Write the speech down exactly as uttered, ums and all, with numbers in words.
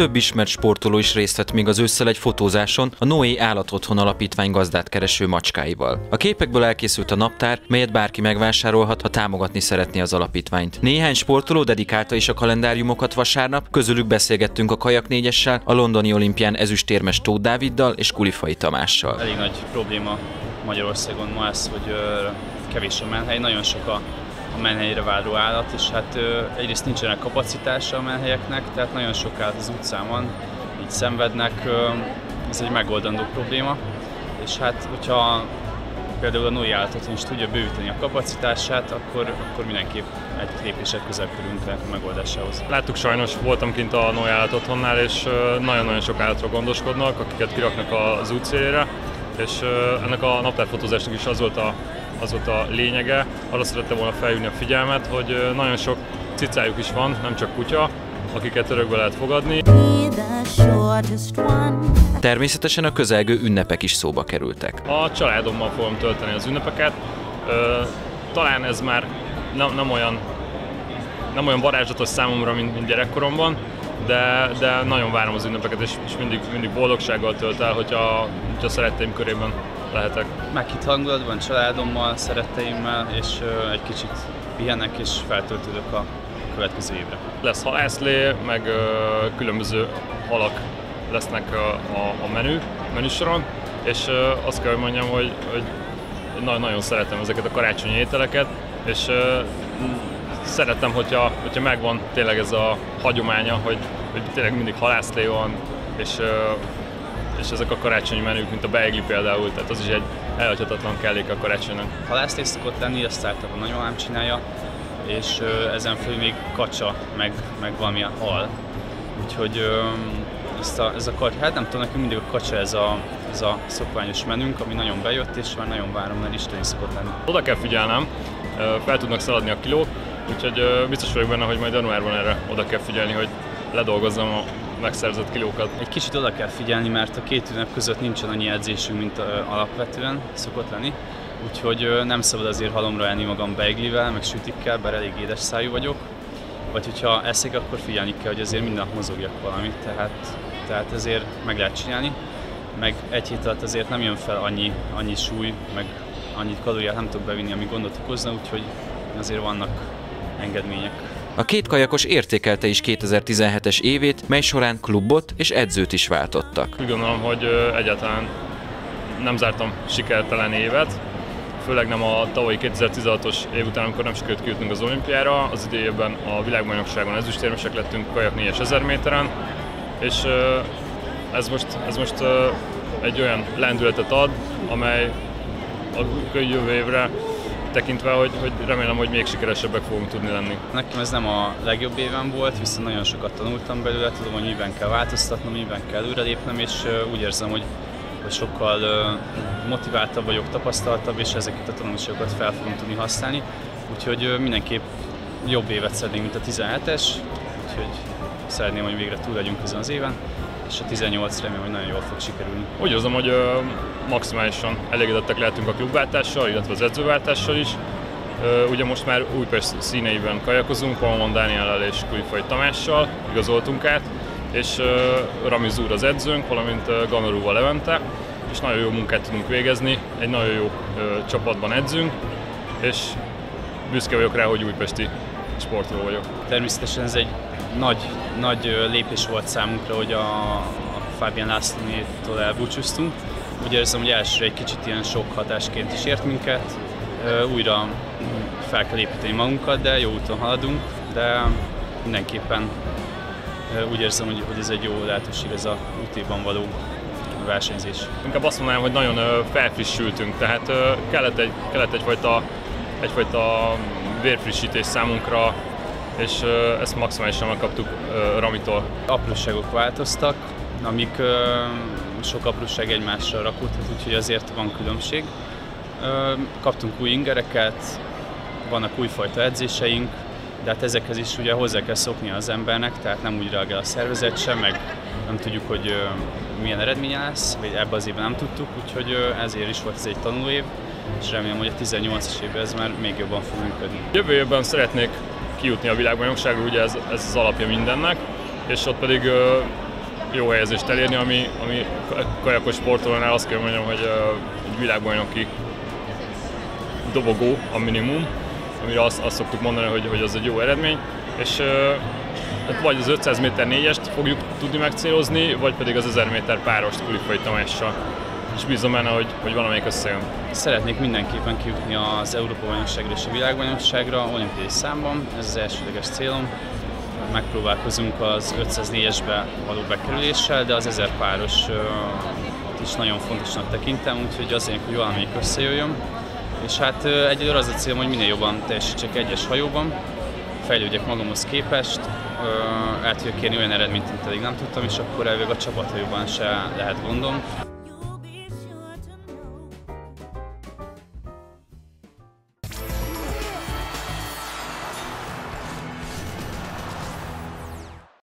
Több ismert sportoló is részt vett még az ősszel egy fotózáson a Noé Állatotthon Alapítvány gazdát kereső macskáival. A képekből elkészült a naptár, melyet bárki megvásárolhat, ha támogatni szeretné az alapítványt. Néhány sportoló dedikálta is a kalendáriumokat vasárnap, közülük beszélgettünk a kajak négyessel, a londoni olimpián ezüstérmes Tóth Dáviddal és Kulifai Tamással. Elég nagy probléma Magyarországon ma ez, hogy kevés a menhely, nagyon sok a a menhelyre váró állat, és hát egyrészt nincsenek kapacitása a menhelyeknek, tehát nagyon sok állat az utcán van, így szenvednek, ez egy megoldandó probléma, és hát hogyha például a Noé Állatotthon is tudja bővíteni a kapacitását, akkor, akkor mindenképp egy lépések közel kerülünk a megoldásához. Láttuk sajnos, voltam kint a Noé Állatotthonnál, és nagyon-nagyon sok állatra gondoskodnak, akiket kiraknak az útszélére, és ennek a naptárfotózásnak is az volt a Az volt a lényege, arra szerettem volna felhívni a figyelmet, hogy nagyon sok cicájuk is van, nem csak kutya, akiket örökbe lehet fogadni. Természetesen a közelgő ünnepek is szóba kerültek. A családommal fogom tölteni az ünnepeket. Talán ez már nem, nem, olyan, nem olyan varázslatos számomra, mint, mint gyerekkoromban, de, de nagyon várom az ünnepeket, és, és mindig, mindig boldogsággal tölt el, hogyha, hogyha szeretteim körében lehetek. Meghitt hangulatban, családommal, szeretteimmel, és ö, egy kicsit pihenek és feltöltődök a következő évre. Lesz halászlé, meg ö, különböző halak lesznek a, a, a menü, menüsoron, és ö, azt kell, hogy mondjam, hogy, hogy nagyon-nagyon szeretem ezeket a karácsonyi ételeket, és ö, szeretem, hogyha, hogyha megvan tényleg ez a hagyománya, hogy, hogy tényleg mindig halászlé van, és ö, és ezek a karácsonyi menük, mint a beigli például, tehát az is egy elhagyhatatlan kellék a karácsonynak. Halászlé szokott lenni, ezt általában nagymamám csinálja, és ö, ezen fölül még kacsa, meg, meg valamilyen hal. Úgyhogy ö, ezt a, ez a kacsa, hát nem tudom, nekünk mindig a kacsa ez a, ez a szokványos menünk, ami nagyon bejött, és már nagyon várom, mert isteni szokott lenni. Oda kell figyelnem, fel tudnak szaladni a kilók, úgyhogy ö, biztos vagyok benne, hogy majd januárban erre oda kell figyelni, hogy ledolgozzam a megszerzett kilókat. Egy kicsit oda kell figyelni, mert a két ünnep között nincsen annyi edzésünk, mint alapvetően szokott lenni, úgyhogy nem szabad azért halomra elni magam beiglivel, meg sütikkel, bár elég édes szájú vagyok, vagy hogyha eszek, akkor figyelni kell, hogy azért minden nap mozogjak valamit, tehát, tehát azért meg lehet csinálni, meg egy hét alatt azért nem jön fel annyi, annyi súly, meg annyi kalóriát nem tudok bevinni, ami gondot okozna, úgyhogy azért vannak engedmények. A két kajakos értékelte is kétezer-tizenhetes évét, mely során klubot és edzőt is váltottak. Úgy gondolom, hogy egyáltalán nem zártam sikertelen évet, főleg nem a tavalyi kétezer-tizenhatos év után, amikor nem sikerült kijutnunk az olimpiára, az idejében a világbajnokságon ezüstérmesek lettünk kajak négyezer méteren, és ez most, ez most egy olyan lendületet ad, amely a jövő évre tekintve, hogy, hogy remélem, hogy még sikeresebbek fogunk tudni lenni. Nekem ez nem a legjobb évem volt, viszont nagyon sokat tanultam belőle, tudom, hogy miben kell változtatnom, miben kell előrelépnem, és úgy érzem, hogy, hogy sokkal motiváltabb vagyok, tapasztaltabb, és ezeket a tanulságokat fel fogom tudni használni. Úgyhogy mindenképp jobb évet szeretnék, mint a tizenhetes, úgyhogy szeretném, hogy végre túl legyünk ezen az éven, és a tizennyolc remélem, hogy nagyon jól fog sikerülni. Úgy érzem, hogy ö, maximálisan elégedettek lehetünk a klubváltással, illetve az edzőváltással is. Ö, ugye most már Újpest színeiben kajakozunk, Valamon Dániellel és Kulifai Tamással igazoltunk át, és ö, Rami Zur az edzőnk, valamint ö, Ganarúval Levente, és nagyon jó munkát tudunk végezni, egy nagyon jó ö, csapatban edzünk, és büszke vagyok rá, hogy újpesti sportoló vagyok. Természetesen ez egy Nagy, nagy lépés volt számunkra, hogy a, a Fábian Lászlónétól elbúcsúztunk. Úgy érzem, hogy elsőre egy kicsit ilyen sok hatásként is ért minket. Újra fel kell építeni magunkat, de jó úton haladunk, de mindenképpen úgy érzem, hogy, hogy ez egy jó lehetőség, ez a útében való versenyzés. Inkább azt mondanám, hogy nagyon felfrissültünk, tehát kellett, egy, kellett egyfajta, egyfajta vérfrissítés számunkra, és ezt maximálisan megkaptuk Ramitól. Apróságok változtak, amik sok apróság egymásra rakódhat, úgyhogy azért van különbség. Kaptunk új ingereket, vannak újfajta edzéseink, de hát ezekhez is ugye hozzá kell szoknia az embernek, tehát nem úgy reagál a szervezet sem, meg nem tudjuk, hogy milyen eredménye lesz, vagy ebben az évben nem tudtuk, úgyhogy ezért is volt ez egy tanulóév, és remélem, hogy a tizennyolcas évben ez már még jobban fog működni. Jövő évben szeretnék kijutni a világbajnokságra, ugye ez, ez az alapja mindennek, és ott pedig ö, jó helyezést elérni, ami, ami kajakos sportolónál azt kell mondjam, hogy egy világbajnoki dobogó a minimum, amire azt, azt szoktuk mondani, hogy, hogy az egy jó eredmény, és hát vagy az ötszáz méter négyest fogjuk tudni megcélozni, vagy pedig az ezer méter párost Kulifai Tamással. És bízom benne, hogy, hogy valamelyik összejön. Szeretnék mindenképpen kijutni az Európa-bajnokságra és a világbajnokságra olimpiai számban, ez az elsődleges célom. Megpróbálkozunk az ötszáz négyesbe való bekerüléssel, de az ezer páros is nagyon fontosnak tekintem, úgyhogy azért, hogy valamelyik összejöjjön. És hát egyelőre az a célom, hogy minél jobban teljesítsek egyes hajóban, fejlődjek magamhoz képest, el tudjak érni olyan eredményt, amit eddig nem tudtam, és akkor elvég a csapathajóban se lehet gondom.